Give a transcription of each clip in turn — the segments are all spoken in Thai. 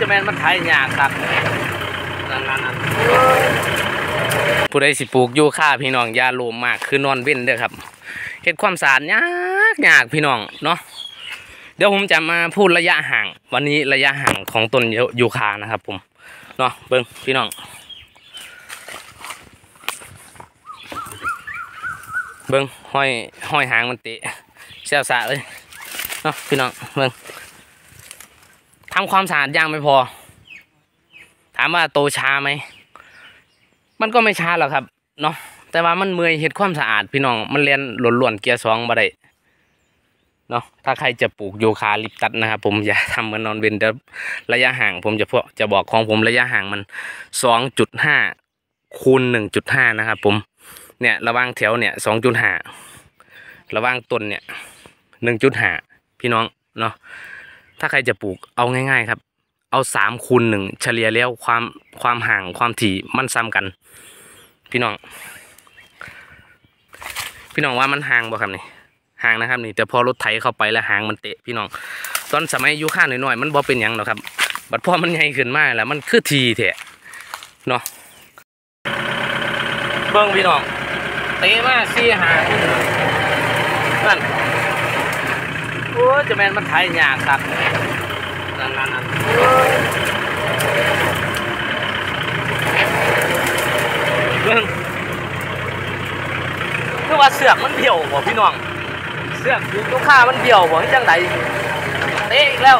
จะแม่นมันไถหญ้าครับผู้ใดสิปลูกยูคาพี่น้องยาโลมมากคือนอนเว้นเด้อครับเฮ็ดความสะอาดยากพี่น้องเนาะเดี๋ยวผมจะมาพูดระยะห่างวันนี้ระยะห่างของต้นยูคานะครับผมเนาะเบิ่งพี่น้องเบิ่งห้อยหางมันเตะเสี้ยวสะเลยเนาะพี่น้องเบิ่งทำความสะอาดย่างไม่พอถามว่าโตช้าไหมมันก็ไม่ช้าหรอกครับเนาะแต่ว่ามันเมื่อยเฮ็ดความสะอาดพี่น้องมันเรียนหล่นเกียร์สองบ่ได้เนาะถ้าใครจะปลูกยูคาลิปตัสนะครับผมอย่าทำเหมือนนอนเวนเดอร์ระยะห่างผมจะบอกของผมระยะห่างมัน 2.5 คูณ 1.5 นะครับผมเนี่ยระว่างแถวเนี่ย 2.5 ระว่างต้นเนี่ย 1.5 พี่น้องเนาะถ้าใครจะปลูกเอาง่ายๆครับเอา3 คูณ 1เฉลี่ยแล้วความห่างความถี่มันซ้ำกันพี่น้องว่ามันห่างบ่ครับนี่ห่างนะครับนี่แต่พอรถไถเข้าไปแล้วห่างมันเตะพี่น้องตอนสมัยยูคาหน่อยๆมันบ่เป็นหยังหรอกครับบัดพอมันใหญ่ขึ้นมากแล้วมันคือทีแท้เนาะเบิ่งพี่น้องเตะมาซี่ห่างนั่นโอ้จะแม่นมันไถหญ้าครับเบิ่งคือว่าเสือกมันเบี่ยวบ่พี่น้องเสือกยูคามันเบี่ยวบ่ที่จังไดเตะอีกแล้ว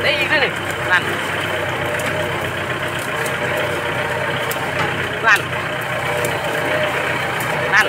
เตะอีกแล้วนี่นั่น